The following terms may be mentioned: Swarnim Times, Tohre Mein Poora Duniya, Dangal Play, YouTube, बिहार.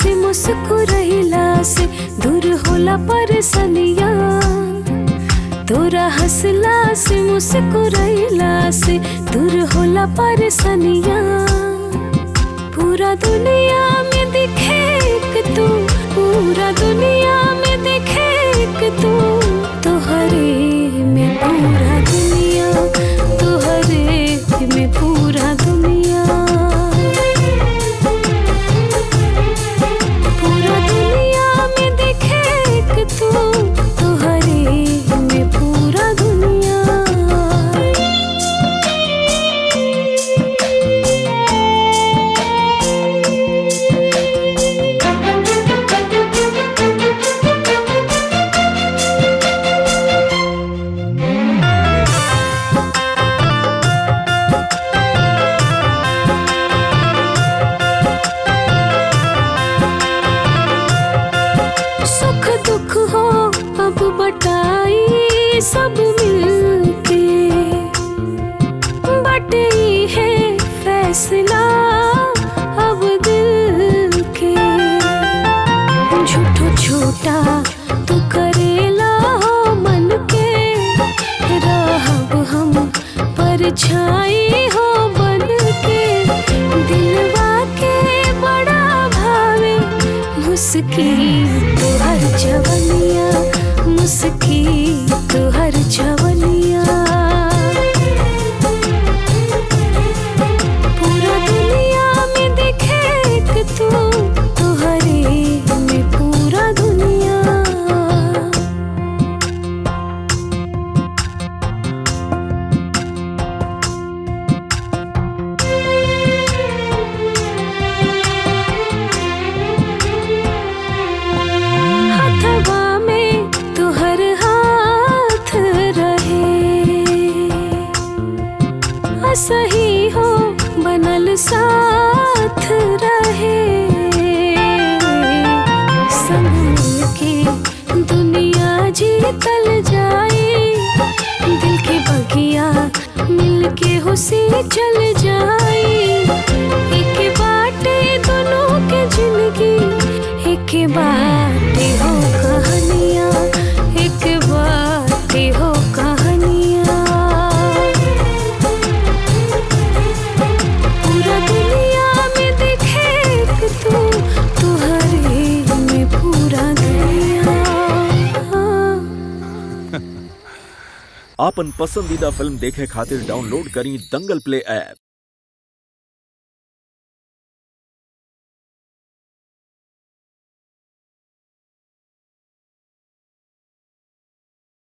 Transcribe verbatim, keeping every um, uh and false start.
से मुस्कुरैला से दूर होला परेशानियाँ, तोरा हंसला से मुस्कुरैला से दूर होला परेशानियाँ। पूरा दुनिया में दिखे के तू, पूरा दुनिया में दिखे के तू, तोहरे में पूरा दुनिया, तोहरे में पूरा दुनिया। सब मिलके बटे है फैसला अब दिल के, झूठो झूठा तू करेला मन के, रहब हम परछाई हो बन के। दिलवा के बड़ा भावे मुश्किल तो हर जवनिया, मुश्किल तो हर छवनिया। पूरा दुनिया में दिखे के तू, तोहरे में पूरा दुनिया। सही हो बनल साथ रहे, संभल के दुनिया जीतल जाए, दिल के बगिया मिल के हुसी चल जाए। एक बाटे दोनों के जिंदगी, एक बाटे हो कहानियाँ, एक बाटे हो कहानियाँ। आपन पसंदीदा फिल्म देखे खातिर डाउनलोड करी दंगल प्ले ऐप।